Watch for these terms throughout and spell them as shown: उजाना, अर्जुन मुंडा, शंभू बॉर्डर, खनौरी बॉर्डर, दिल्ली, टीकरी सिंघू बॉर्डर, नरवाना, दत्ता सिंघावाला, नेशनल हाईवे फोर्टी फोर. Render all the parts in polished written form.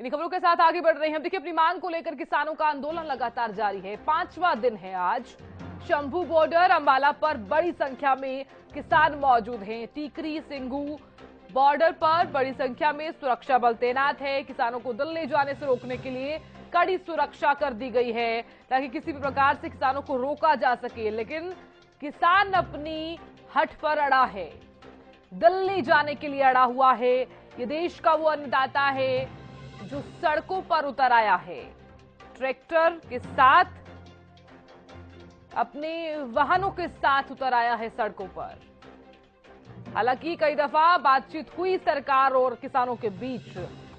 इन्हीं खबरों के साथ आगे बढ़ रहे हैं हम। देखिए, अपनी मांग को लेकर किसानों का आंदोलन लगातार जारी है। 5वां दिन है आज। शंभू बॉर्डर अंबाला पर बड़ी संख्या में किसान मौजूद हैं। टीकरी सिंघू बॉर्डर पर बड़ी संख्या में सुरक्षा बल तैनात है। किसानों को दिल्ली जाने से रोकने के लिए कड़ी सुरक्षा कर दी गई है ताकि किसी भी प्रकार से किसानों को रोका जा सके। लेकिन किसान अपनी हट पर अड़ा है, दिल्ली जाने के लिए अड़ा हुआ है। ये देश का वो अन्नदाता है जो सड़कों पर उतर आया है ट्रैक्टर के साथ, अपने वाहनों के साथ उतर आया है सड़कों पर। हालांकि कई दफा बातचीत हुई सरकार और किसानों के बीच,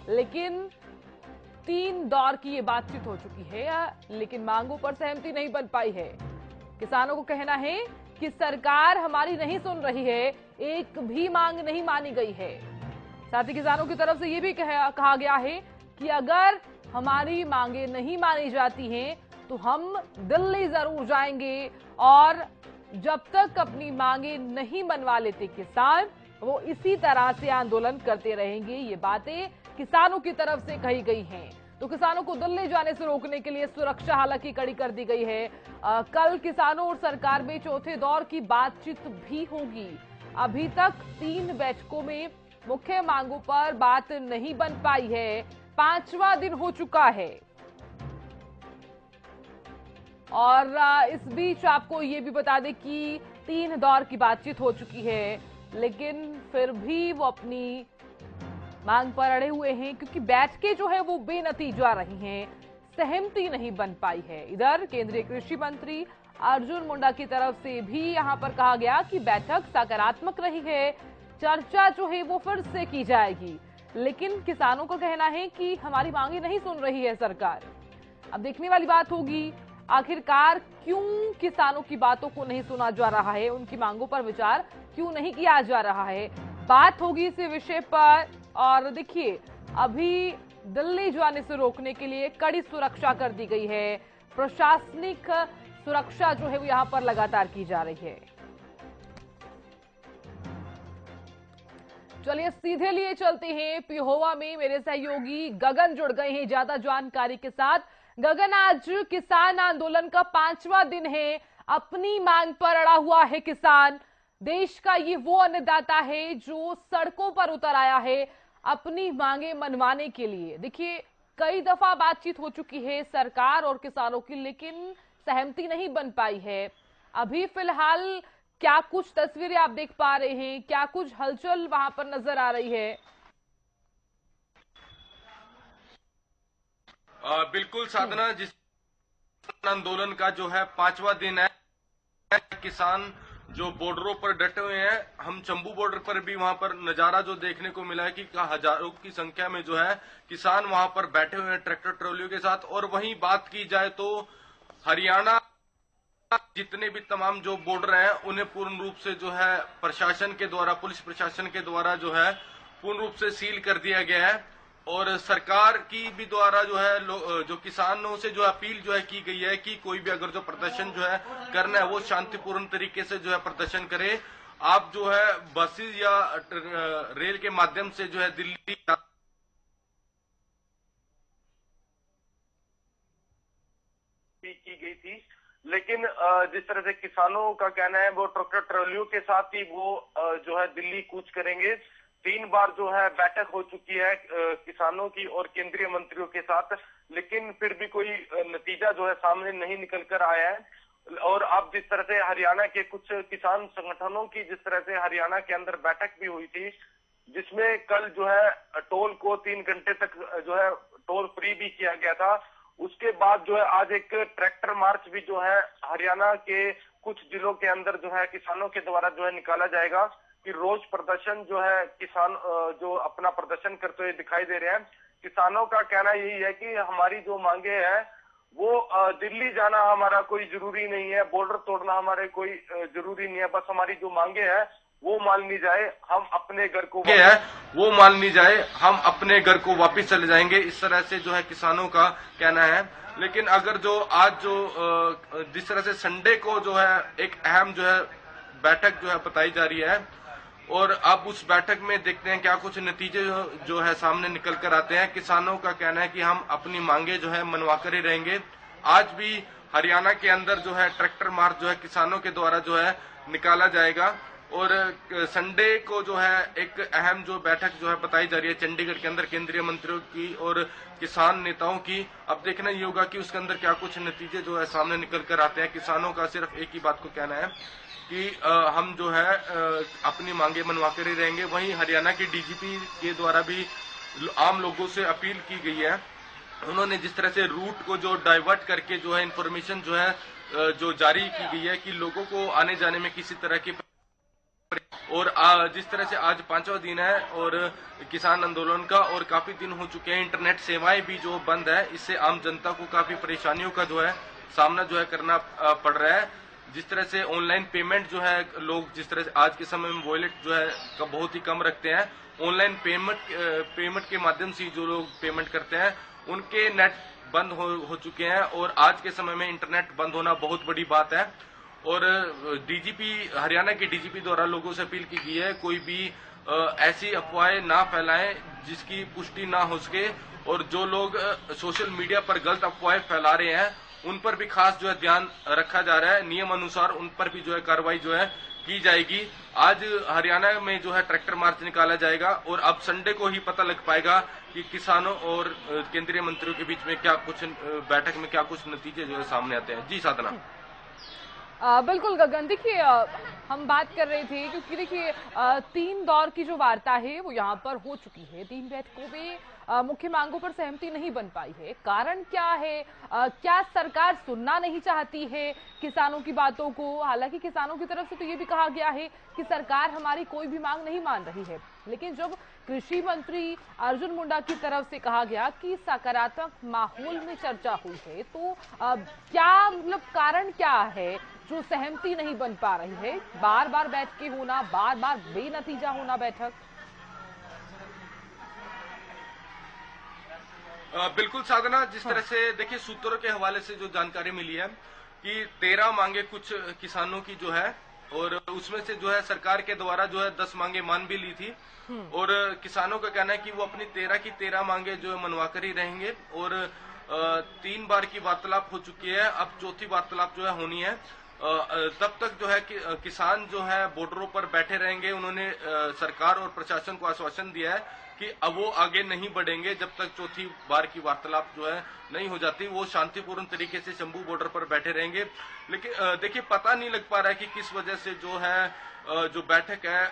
लेकिन 3 दौर की ये बातचीत हो चुकी है, लेकिन मांगों पर सहमति नहीं बन पाई है। किसानों को कहना है कि सरकार हमारी नहीं सुन रही है, एक भी मांग नहीं मानी गई है। साथ ही किसानों की तरफ से ये भी कहा गया है कि अगर हमारी मांगे नहीं मानी जाती हैं तो हम दिल्ली जरूर जाएंगे, और जब तक अपनी मांगे नहीं मनवा लेते किसान, वो इसी तरह से आंदोलन करते रहेंगे। ये बातें किसानों की तरफ से कही गई हैं। तो किसानों को दिल्ली जाने से रोकने के लिए सुरक्षा हालांकि कड़ी कर दी गई है। कल किसानों और सरकार में चौथे दौर की बातचीत भी होगी। अभी तक 3 बैठकों में मुख्य मांगों पर बात नहीं बन पाई है। 5वां दिन हो चुका है। और इस बीच आपको ये भी बता दें कि 3 दौर की बातचीत हो चुकी है, लेकिन फिर भी वो अपनी मांग पर अड़े हुए हैं, क्योंकि बैठकें जो है वो बेनतीजा रही हैं, सहमति नहीं बन पाई है। इधर केंद्रीय कृषि मंत्री अर्जुन मुंडा की तरफ से भी यहाँ पर कहा गया कि बैठक सकारात्मक रही है, चर्चा जो है वो फिर से की जाएगी। लेकिन किसानों का कहना है कि हमारी मांगे नहीं सुन रही है सरकार। अब देखने वाली बात होगी आखिरकार क्यों किसानों की बातों को नहीं सुना जा रहा है, उनकी मांगों पर विचार क्यों नहीं किया जा रहा है। बात होगी इस विषय पर। और देखिए, अभी दिल्ली जाने से रोकने के लिए कड़ी सुरक्षा कर दी गई है। प्रशासनिक सुरक्षा जो है वो यहां पर लगातार की जा रही है। चलिए सीधे लिए चलते हैं पिहोवा में। मेरे सहयोगी गगन जुड़ गए हैं ज्यादा जानकारी के साथ। गगन, आज किसान आंदोलन का 5वां दिन है। अपनी मांग पर अड़ा हुआ है किसान। देश का ये वो अन्नदाता है जो सड़कों पर उतर आया है अपनी मांगे मनवाने के लिए। देखिए, कई दफा बातचीत हो चुकी है सरकार और किसानों की, लेकिन सहमति नहीं बन पाई है। अभी फिलहाल क्या कुछ तस्वीरें आप देख पा रहे हैं, क्या कुछ हलचल वहां पर नजर आ रही है? बिल्कुल साधना, जिस आंदोलन का जो है 5वां दिन है। किसान जो बॉर्डरों पर डटे हुए हैं, हम शंभू बॉर्डर पर भी वहां पर नजारा जो देखने को मिला है कि हजारों की संख्या में जो है किसान वहां पर बैठे हुए हैं ट्रैक्टर ट्रॉलियों के साथ। और वहीं बात की जाए तो हरियाणा जितने भी तमाम जो बॉर्डर हैं, उन्हें पूर्ण रूप से जो है प्रशासन के द्वारा, पुलिस प्रशासन के द्वारा जो है पूर्ण रूप से सील कर दिया गया है। और सरकार की भी द्वारा जो है जो किसानों से जो अपील जो है की गई है कि कोई भी अगर जो प्रदर्शन जो है करना है वो शांतिपूर्ण तरीके से जो है प्रदर्शन करे। आप जो है बसेज या रेल के माध्यम से जो है दिल्ली की गई थी, लेकिन जिस तरह से किसानों का कहना है वो ट्रैक्टर ट्रॉलियों के साथ ही वो जो है दिल्ली कूच करेंगे। 3 बार जो है बैठक हो चुकी है किसानों की और केंद्रीय मंत्रियों के साथ, लेकिन फिर भी कोई नतीजा जो है सामने नहीं निकल कर आया है। और अब जिस तरह से हरियाणा के कुछ किसान संगठनों की जिस तरह से हरियाणा के अंदर बैठक भी हुई थी, जिसमें कल जो है टोल को 3 घंटे तक जो है टोल फ्री भी किया गया था। उसके बाद जो है आज एक ट्रैक्टर मार्च भी जो है हरियाणा के कुछ जिलों के अंदर जो है किसानों के द्वारा जो है निकाला जाएगा कि रोज प्रदर्शन जो है किसान जो अपना प्रदर्शन करते हुए दिखाई दे रहे हैं। किसानों का कहना यही है कि हमारी जो मांगे हैं वो दिल्ली जाना हमारा कोई जरूरी नहीं है, बॉर्डर तोड़ना हमारे कोई जरूरी नहीं है, बस हमारी जो मांगे हैं वो मान ली जाए, हम अपने घर को है वो मान ली जाए, हम अपने घर को वापिस चले जाएंगे। इस तरह से जो है किसानों का कहना है। लेकिन अगर जो आज जो जिस तरह से संडे को जो है एक अहम जो है बैठक जो है बताई जा रही है, और अब उस बैठक में देखते हैं क्या कुछ नतीजे जो है सामने निकल कर आते हैं। किसानों का कहना है कि हम अपनी मांगे जो है मनवाकर ही रहेंगे। आज भी हरियाणा के अंदर जो है ट्रैक्टर मार्च जो है किसानों के द्वारा जो है निकाला जाएगा और संडे को जो है एक अहम जो बैठक जो है बताई जा रही है चंडीगढ़ के अंदर केंद्रीय मंत्रियों की और किसान नेताओं की। अब देखना ये होगा कि उसके अंदर क्या कुछ नतीजे जो है सामने निकल कर आते हैं। किसानों का सिर्फ एक ही बात को कहना है कि हम जो है अपनी मांगे मनवा कर ही रहेंगे। वहीं हरियाणा के डीजीपी के द्वारा भी आम लोगों से अपील की गई है। उन्होंने जिस तरह से रूट को जो डाइवर्ट करके जो है इन्फॉर्मेशन जो है जो जारी की गई है कि लोगों को आने जाने में किसी तरह की और जिस तरह से आज पांचवा दिन है और किसान आंदोलन का और काफी दिन हो चुके हैं, इंटरनेट सेवाएं भी जो बंद है, इससे आम जनता को काफी परेशानियों का जो है सामना जो है करना पड़ रहा है। जिस तरह से ऑनलाइन पेमेंट जो है लोग जिस तरह से आज के समय में वॉलेट जो है बहुत ही कम रखते हैं, ऑनलाइन पेमेंट के माध्यम से जो लोग पेमेंट करते हैं उनके नेट बंद हो चुके हैं और आज के समय में इंटरनेट बंद होना बहुत बड़ी बात है। और डीजीपी हरियाणा के डीजीपी द्वारा लोगों से अपील की गई है कोई भी ऐसी अफवाहें ना फैलाएं जिसकी पुष्टि ना हो सके और जो लोग सोशल मीडिया पर गलत अफवाहें फैला रहे हैं उन पर भी खास जो है ध्यान रखा जा रहा है। नियम अनुसार उन पर भी जो है कार्रवाई जो है की जाएगी। आज हरियाणा में जो है ट्रैक्टर मार्च निकाला जाएगा और अब संडे को ही पता लग पाएगा कि किसानों और केंद्रीय मंत्रियों के बीच में क्या कुछ बैठक में क्या कुछ नतीजे जो है सामने आते हैं। जी साधना। बिल्कुल गगन, देखिए हम बात कर रहे थे क्योंकि देखिए 3 दौर की जो वार्ता है वो यहाँ पर हो चुकी है। 3 बैठकों में मुख्य मांगों पर सहमति नहीं बन पाई है। कारण क्या है? क्या सरकार सुनना नहीं चाहती है किसानों की बातों को? हालांकि किसानों की तरफ से तो ये भी कहा गया है कि सरकार हमारी कोई भी मांग नहीं मान रही है, लेकिन जब कृषि मंत्री अर्जुन मुंडा की तरफ से कहा गया कि सकारात्मक माहौल में चर्चा हुई है, तो क्या मतलब कारण क्या है जो सहमति नहीं बन पा रही है? बार बार बैठकें होना, बार बार बेनतीजा होना बैठक। बिल्कुल साधना, जिस तरह से देखिए सूत्रों के हवाले से जो जानकारी मिली है कि 13 मांगे कुछ किसानों की जो है और उसमें से जो है सरकार के द्वारा जो है 10 मांगे मान भी ली थी और किसानों का कहना है कि वो अपनी 13 की 13 मांगे जो है मनवाकर ही रहेंगे और 3 बार की वार्तालाप हो चुकी है। अब चौथी वार्तालाप जो है होनी है। तब तक जो है कि किसान जो है बॉर्डरों पर बैठे रहेंगे। उन्होंने सरकार और प्रशासन को आश्वासन दिया है कि अब वो आगे नहीं बढ़ेंगे जब तक चौथी बार की वार्तालाप जो है नहीं हो जाती। वो शांतिपूर्ण तरीके से शंभू बॉर्डर पर बैठे रहेंगे। लेकिन देखिए पता नहीं लग पा रहा है कि किस वजह से जो है जो बैठक है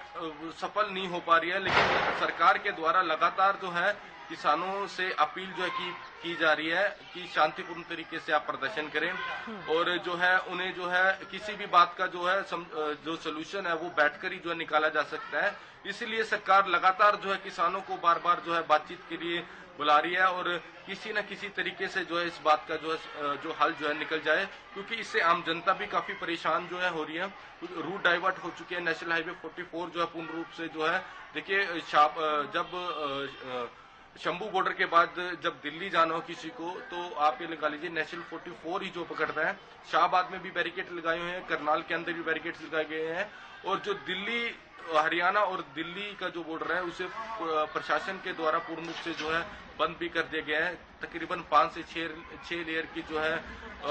सफल नहीं हो पा रही है। लेकिन सरकार के द्वारा लगातार जो है किसानों से अपील जो है की जा रही है कि शांतिपूर्ण तरीके से आप प्रदर्शन करें और जो है उन्हें जो है किसी भी बात का जो है जो सोल्यूशन है वो बैठकर ही जो है निकाला जा सकता है। इसलिए सरकार लगातार जो है किसानों को बार बार जो है बातचीत के लिए बुला रही है और किसी न किसी तरीके से जो है इस बात का जो हल जो है निकल जाए, क्योंकि इससे आम जनता भी काफी परेशान जो है हो रही है। रूट डाइवर्ट हो चुके हैं। नेशनल हाईवे 44 जो है पूर्ण रूप से जो है देखिए जब शंभू बॉर्डर के बाद जब दिल्ली जाना हो किसी को तो आप ये लगा लीजिए नेशनल 44 ही जो पकड़ता है। शाहबाद में भी बैरिकेड लगाए हुए हैं, करनाल के अंदर भी बैरिकेड्स लगाए गए हैं और जो दिल्ली हरियाणा और दिल्ली का जो बॉर्डर है उसे प्रशासन के द्वारा पूर्ण रूप से जो है बंद भी कर दिया गया है। तकरीबन 5 से 6 लेयर की जो है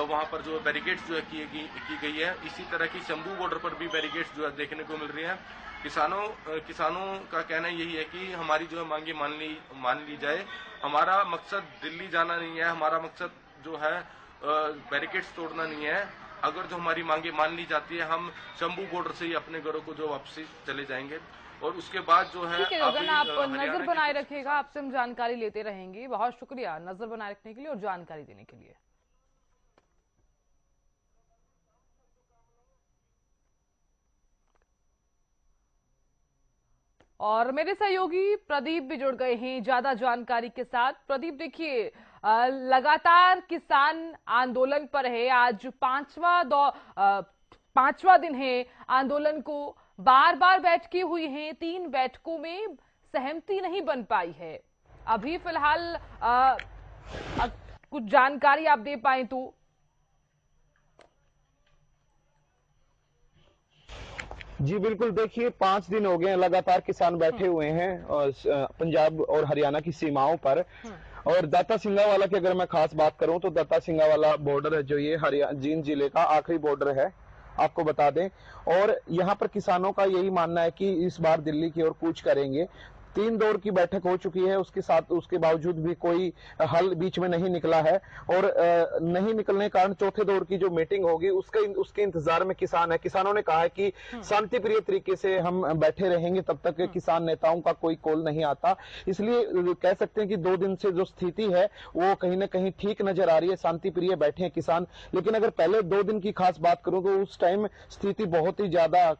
वहां पर जो बैरिकेड्स जो है की गई है। इसी तरह की शंभू बॉर्डर पर भी बैरिकेड्स जो है देखने को मिल रही है। किसानों का कहना यही है कि हमारी जो है मांगे मान ली जाए। हमारा मकसद दिल्ली जाना नहीं है, हमारा मकसद जो है बैरिकेड्स तोड़ना नहीं है। अगर जो हमारी मांगे मान ली जाती है हम शंभू बॉर्डर से ही अपने घरों को जो वापसी चले जाएंगे और उसके बाद जो है आप नजर बनाए रखिएगा। आपसे हम जानकारी लेते रहेंगे। बहुत शुक्रिया नजर बनाए रखने के लिए और जानकारी देने के लिए। और मेरे सहयोगी प्रदीप भी जुड़ गए हैं ज्यादा जानकारी के साथ। प्रदीप, देखिए लगातार किसान आंदोलन पर है। आज पांचवा दिन है आंदोलन को। बार बार बैठकें हुई हैं। 3 बैठकों में सहमति नहीं बन पाई है। अभी फिलहाल कुछ जानकारी आप दे पाए तो। जी बिल्कुल, देखिए 5 दिन हो गए हैं लगातार किसान बैठे हुए हैं और पंजाब और हरियाणा की सीमाओं पर। और दत्ता सिंघावाला की अगर मैं खास बात करूं तो दत्ता सिंघावाला बॉर्डर है जो ये हरियाणा जींद जिले का आखिरी बॉर्डर है, आपको बता दें। और यहाँ पर किसानों का यही मानना है कि इस बार दिल्ली की ओर कूच करेंगे। 3 दौर की बैठक हो चुकी है, उसके साथ उसके बावजूद भी कोई हल बीच में नहीं निकला है और नहीं निकलने के कारण 4थे दौर की जो मीटिंग होगी उसके इंतजार में किसान है। किसानों ने कहा है कि शांतिप्रिय तरीके से हम बैठे रहेंगे तब तक किसान नेताओं का कोई कॉल नहीं आता। इसलिए कह सकते हैं कि 2 दिन से जो स्थिति है वो कहीं ना कहीं ठीक नजर आ रही है, शांतिप्रिय बैठे हैं किसान। लेकिन अगर पहले 2 दिन की खास बात करूं तो उस टाइम स्थिति बहुत ही ज्यादा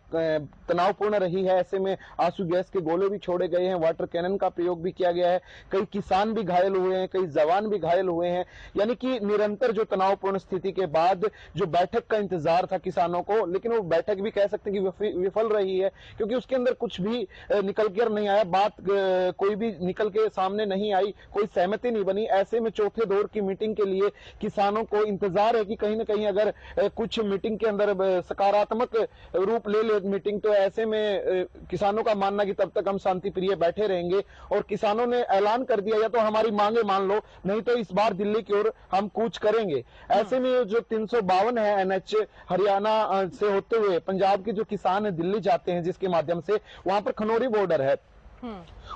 तनावपूर्ण रही है। ऐसे में आंसू गैस के गोले भी छोड़े गए हैं, वाटर कैनन का प्रयोग भी किया गया है, कई किसान भी घायल हुए हैं, कई जवान भी घायल हुए हैं। यानी कि निरंतर जो तनावपूर्ण स्थिति के बाद जो बैठक का इंतजार था किसानों को, लेकिन वो बैठक भी कह सकते हैं कि विफल रही है क्योंकि उसके अंदर कुछ भी निकल कर नहीं आया, बात कोई भी निकल के सामने नहीं आई, कोई सहमति नहीं बनी। ऐसे में 4थे दौर की मीटिंग के लिए किसानों को इंतजार है कि कहीं ना कहीं अगर कुछ मीटिंग के अंदर सकारात्मक रूप ले ले मीटिंग, तो ऐसे में किसानों का मानना कि तब तक हम शांतिप्रिय बैठे रहेंगे। और किसानों ने ऐलान कर दिया या तो हमारी मांगे मान लो नहीं तो इस बार दिल्ली की ओर हम कूच करेंगे। ऐसे में जो 352 है NH हरियाणा से होते हुए पंजाब के जो किसान दिल्ली जाते हैं जिसके माध्यम से वहां पर खनौरी बॉर्डर है,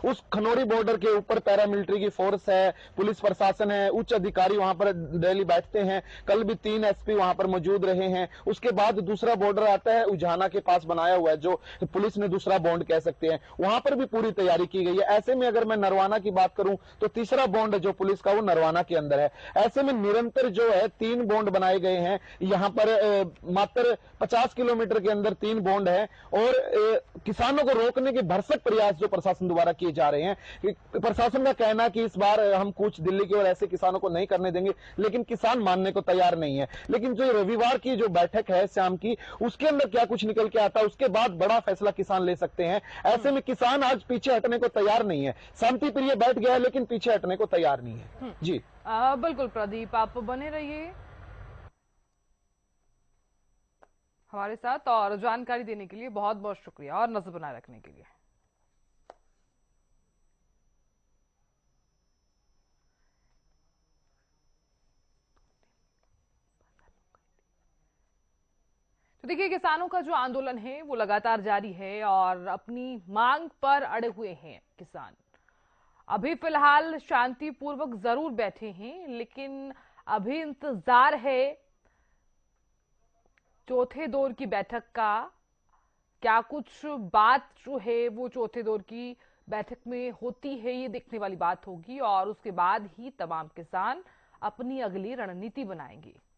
उस खनौरी बॉर्डर के ऊपर पैरामिलिट्री की फोर्स है, पुलिस प्रशासन है, उच्च अधिकारी वहां पर डेली बैठते हैं। कल भी 3 SP वहां पर मौजूद रहे हैं। उसके बाद दूसरा बॉर्डर आता है उजाना के पास बनाया हुआ है जो पुलिस ने दूसरा बॉन्ड कह सकते हैं, वहां पर भी पूरी तैयारी की गई है। ऐसे में अगर मैं नरवाना की बात करूं तो तीसरा बॉन्ड जो पुलिस का वो नरवाना के अंदर है। ऐसे में निरंतर जो है 3 बॉन्ड बनाए गए हैं यहाँ पर, मात्र 50 किलोमीटर के अंदर 3 बॉन्ड है। और किसानों को रोकने के भरसक प्रयास जो प्रशासन द्वारा किए जा रहे हैं, प्रशासन का कहना कि इस बार हम कूच दिल्ली की ओर ऐसे किसानों को नहीं करने देंगे, लेकिन किसान मानने को तैयार नहीं है। लेकिन जो रविवार की जो बैठक है शाम की, उसके अंदर क्या कुछ निकल के आता है उसके बाद बड़ा फैसला किसान ले सकते हैं। ऐसे में किसान आज पीछे हटने को तैयार नहीं है, शांतिप्रिय बैठ गया है लेकिन पीछे हटने को तैयार नहीं है। जी बिल्कुल प्रदीप, आप बने रहिए हमारे साथ और जानकारी देने के लिए बहुत बहुत शुक्रिया और नजर बनाए रखने के लिए। तो देखिए किसानों का जो आंदोलन है वो लगातार जारी है और अपनी मांग पर अड़े हुए हैं किसान। अभी फिलहाल शांतिपूर्वक जरूर बैठे हैं लेकिन अभी इंतजार है 4थे दौर की बैठक का। क्या कुछ बात जो है वो 4थे दौर की बैठक में होती है ये देखने वाली बात होगी और उसके बाद ही तमाम किसान अपनी अगली रणनीति बनाएंगे।